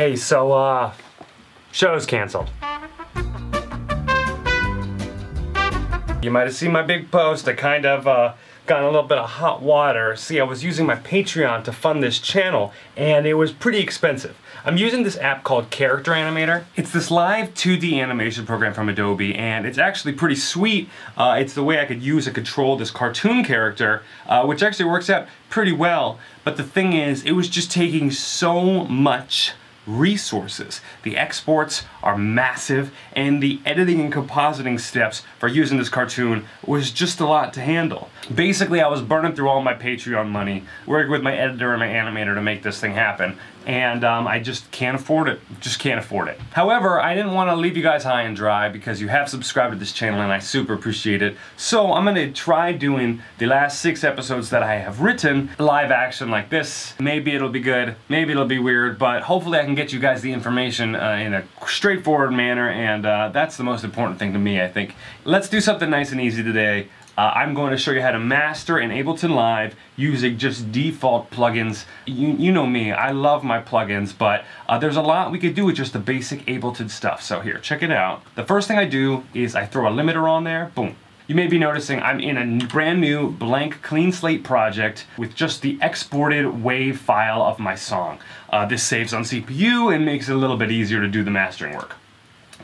Hey, so, show's canceled. You might have seen my big post. I kind of got in a little bit of hot water. See, I was using my Patreon to fund this channel, and it was pretty expensive. I'm using this app called Character Animator. It's this live 2D animation program from Adobe, and it's actually pretty sweet. It's the way I could use and control this cartoon character, which actually works out pretty well. But the thing is, it was just taking so much resources. The exports are massive, and the editing and compositing steps for using this cartoon was just a lot to handle. Basically, I was burning through all my Patreon money, working with my editor and my animator to make this thing happen, and I just can't afford it. Just can't afford it. However, I didn't want to leave you guys high and dry because you have subscribed to this channel and I super appreciate it. So I'm gonna try doing the last 6 episodes that I have written live action like this. Maybe it'll be good, maybe it'll be weird, but hopefully I can get you guys the information in a straightforward manner, and that's the most important thing to me, I think. Let's do something nice and easy today. I'm going to show you how to master in Ableton Live using just default plugins. You know me, I love my plugins, but there's a lot we could do with just the basic Ableton stuff. So here, check it out. The first thing I do is I throw a limiter on there, boom. You may be noticing I'm in a brand new blank clean slate project with just the exported wave file of my song. This saves on CPU and makes it a little bit easier to do the mastering work.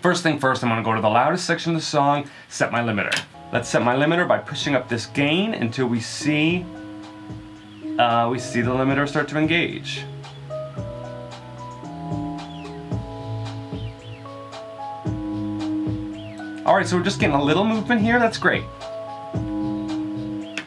First thing first, I'm gonna go to the loudest section of the song, set my limiter. Let's set my limiter by pushing up this gain until we see the limiter start to engage. All right, so we're just getting a little movement here, that's great.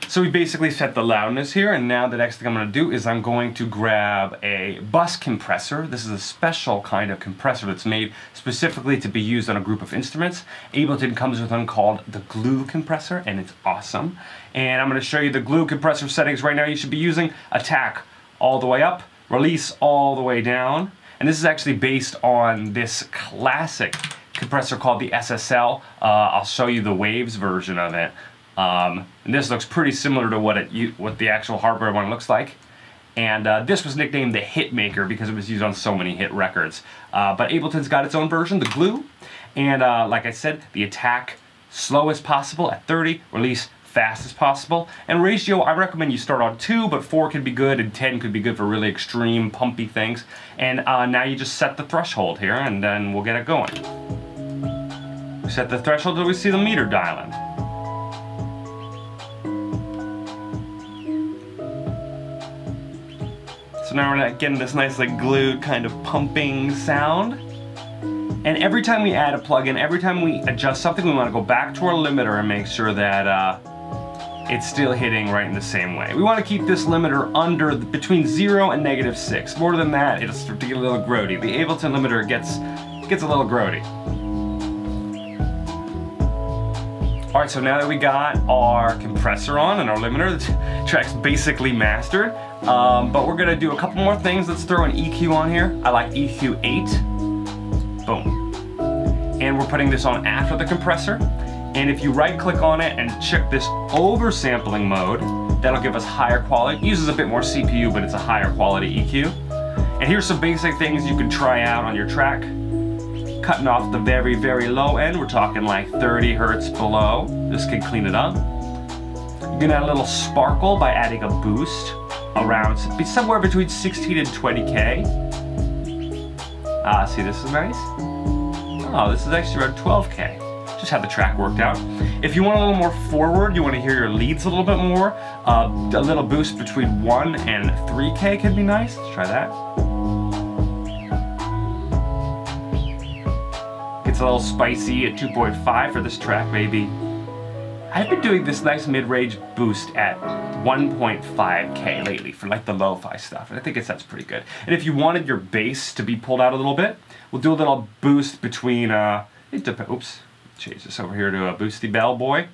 So we basically set the loudness here, and now the next thing I'm gonna do is I'm going to grab a bus compressor. This is a special kind of compressor that's made specifically to be used on a group of instruments. Ableton comes with one called the glue compressor, and it's awesome. And I'm gonna show you the glue compressor settings right now. You should be using attack all the way up, release all the way down. And this is actually based on this classic compressor called the SSL. I'll show you the Waves version of it. And this looks pretty similar to what the actual hardware one looks like. And this was nicknamed the Hitmaker because it was used on so many hit records. But Ableton's got its own version, the glue. And like I said, the attack, slow as possible at 30, release fast as possible. And ratio, I recommend you start on 2, but 4 could be good, and 10 could be good for really extreme, pumpy things. And now you just set the threshold here, and then we'll get it going. Set the threshold till we see the meter dialing. So now we're getting this nice like glued kind of pumping sound. And every time we add a plugin, every time we adjust something, we want to go back to our limiter and make sure that it's still hitting right in the same way. We want to keep this limiter under between 0 and -6. More than that, it'll start to get a little grody. The Ableton limiter gets a little grody. All right, so now that we got our compressor on and our limiter, the track's basically mastered, but we're gonna do a couple more things. Let's throw an EQ on here. I like EQ8, boom. And we're putting this on after the compressor, and if you right-click on it and check this oversampling mode, that'll give us higher quality. It uses a bit more CPU, but it's a higher quality EQ. And here's some basic things you can try out on your track. Cutting off the very, very low end. We're talking like 30 hertz below. This could clean it up. You can add a little sparkle by adding a boost around somewhere between 16 and 20K. See, this is nice. Oh, this is actually around 12K. Just have the track worked out. If you want a little more forward, you want to hear your leads a little bit more, a little boost between 1 and 3K could be nice. Let's try that. It's a little spicy at 2.5 for this track, maybe. I've been doing this nice mid-range boost at 1.5K lately for like the lo-fi stuff, and I think it sounds pretty good. And if you wanted your bass to be pulled out a little bit, we'll do a little boost between, oops, change this over here to a boosty bell boy.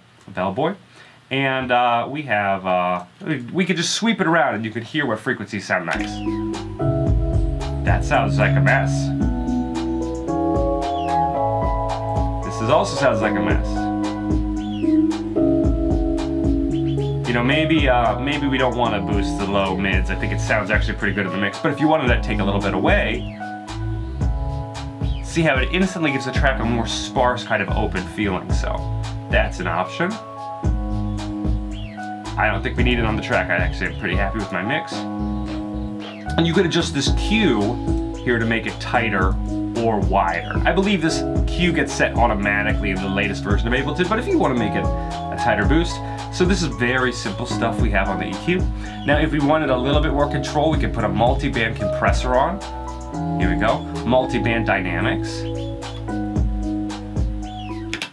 And we have, we could just sweep it around and you could hear what frequencies sound nice. That sounds like a mess. This also sounds like a mess. You know, maybe we don't want to boost the low mids. I think it sounds actually pretty good in the mix, but if you wanted to take a little bit away, See how it instantly gives the track a more sparse kind of open feeling, so that's an option. I don't think we need it on the track. I actually am pretty happy with my mix. And you could adjust this cue here to make it tighter or wider. I believe this cue gets set automatically in the latest version of Ableton, but if you want to make it a tighter boost. So this is very simple stuff we have on the EQ. Now if we wanted a little bit more control, we could put a multi-band compressor on. Here we go, multi-band dynamics.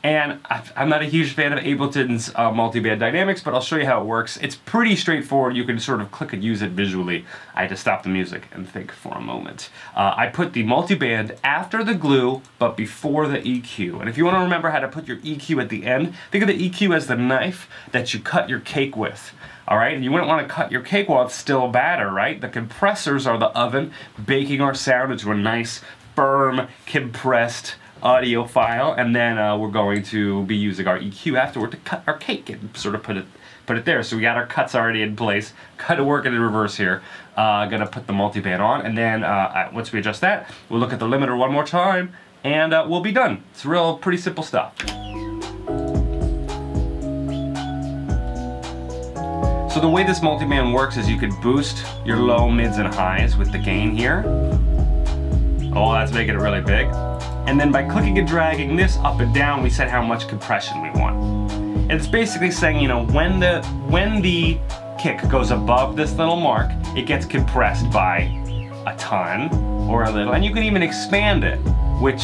And I'm not a huge fan of Ableton's multi-band dynamics, but I'll show you how it works. It's pretty straightforward. You can sort of click and use it visually. I had to stop the music and think for a moment. I put the multi-band after the glue, but before the EQ. And if you want to remember how to put your EQ at the end, think of the EQ as the knife that you cut your cake with. All right, and you wouldn't want to cut your cake while it's still batter, right? The compressors are the oven baking our sound into a nice, firm, compressed audio file, and then we're going to be using our EQ afterward to cut our cake and sort of put it there. So we got our cuts already in place. Kind of working in reverse here. Gonna put the multiband on, and then once we adjust that, we'll look at the limiter one more time, and we'll be done. It's real pretty simple stuff. So the way this multiband works is you could boost your low, mids, and highs with the gain here. Oh, that's making it really big. And then by clicking and dragging this up and down, we set how much compression we want. And it's basically saying, you know, when the kick goes above this little mark, it gets compressed by a ton or a little. And you can even expand it, which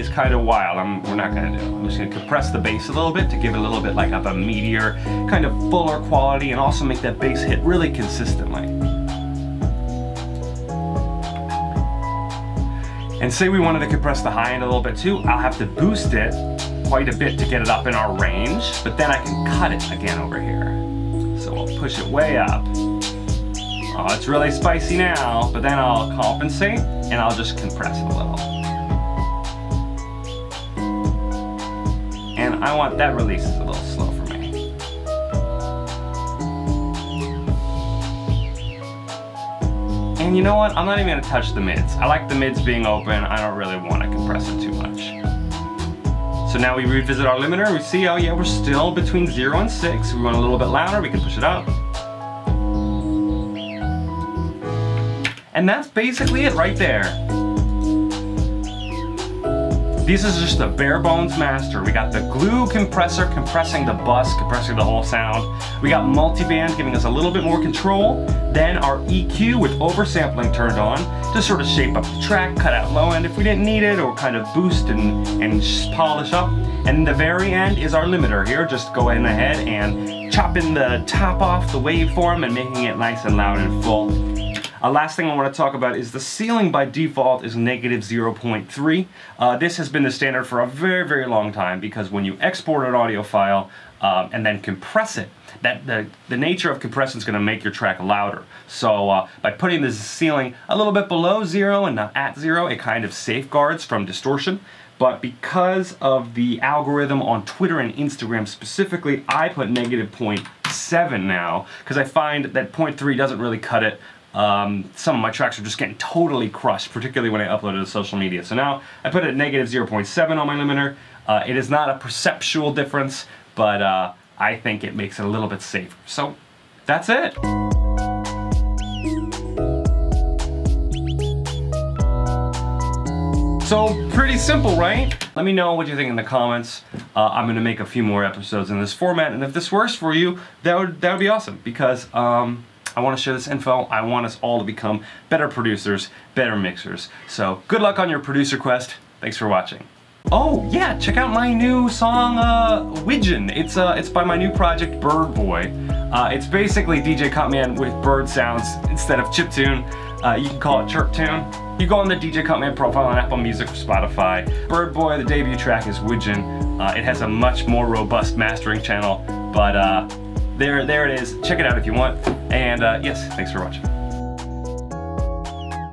is kind of wild. We're not gonna do. I'm just gonna compress the bass a little bit to give it a little bit like of a meatier, kind of fuller quality, and also make that bass hit really consistently. And say we wanted to compress the high end a little bit too, I'll have to boost it quite a bit to get it up in our range, but then I can cut it again over here. So we'll push it way up. Oh, it's really spicy now, but then I'll compensate and I'll just compress it a little. And I want that release is a little slow for me. And you know what? I'm not even gonna touch the mids. I like the mids being open. I don't really want to compress it too much. So now we revisit our limiter. We see, oh yeah, we're still between 0 and 6. We want a little bit louder. We can push it up. And that's basically it right there. This is just a bare bones master. We got the glue compressor compressing the bus, compressing the whole sound. We got multiband giving us a little bit more control. Then our EQ with oversampling turned on to sort of shape up the track, cut out low end if we didn't need it, or kind of boost and polish up. And the very end is our limiter here, just going ahead and chopping the top off the waveform and making it nice and loud and full. Last thing I want to talk about is the ceiling by default is -0.3. This has been the standard for a very, very long time because when you export an audio file and then compress it, that the nature of compression is going to make your track louder. So by putting this ceiling a little bit below 0 and not at 0, it kind of safeguards from distortion. But because of the algorithm on Twitter and Instagram specifically, I put -0.7 now because I find that 0.3 doesn't really cut it. Some of my tracks are just getting totally crushed, particularly when I uploaded to social media. So now I put it at -0.7 on my limiter. It is not a perceptual difference, but I think it makes it a little bit safer. So that's it. So pretty simple, right? Let me know what you think in the comments. I'm gonna make a few more episodes in this format, and if this works for you, that would be awesome because I want to share this info. I want us all to become better producers, better mixers. So good luck on your producer quest. Thanks for watching. Oh yeah, check out my new song, Wigeon. It's by my new project, Bird Boy. It's basically DJ Cutman with bird sounds instead of chiptune. You can call it chirp tune. You go on the DJ Cutman profile on Apple Music or Spotify. Bird Boy, the debut track, is Wigeon. It has a much more robust mastering channel, but there it is. Check it out if you want. And yes, thanks for watching.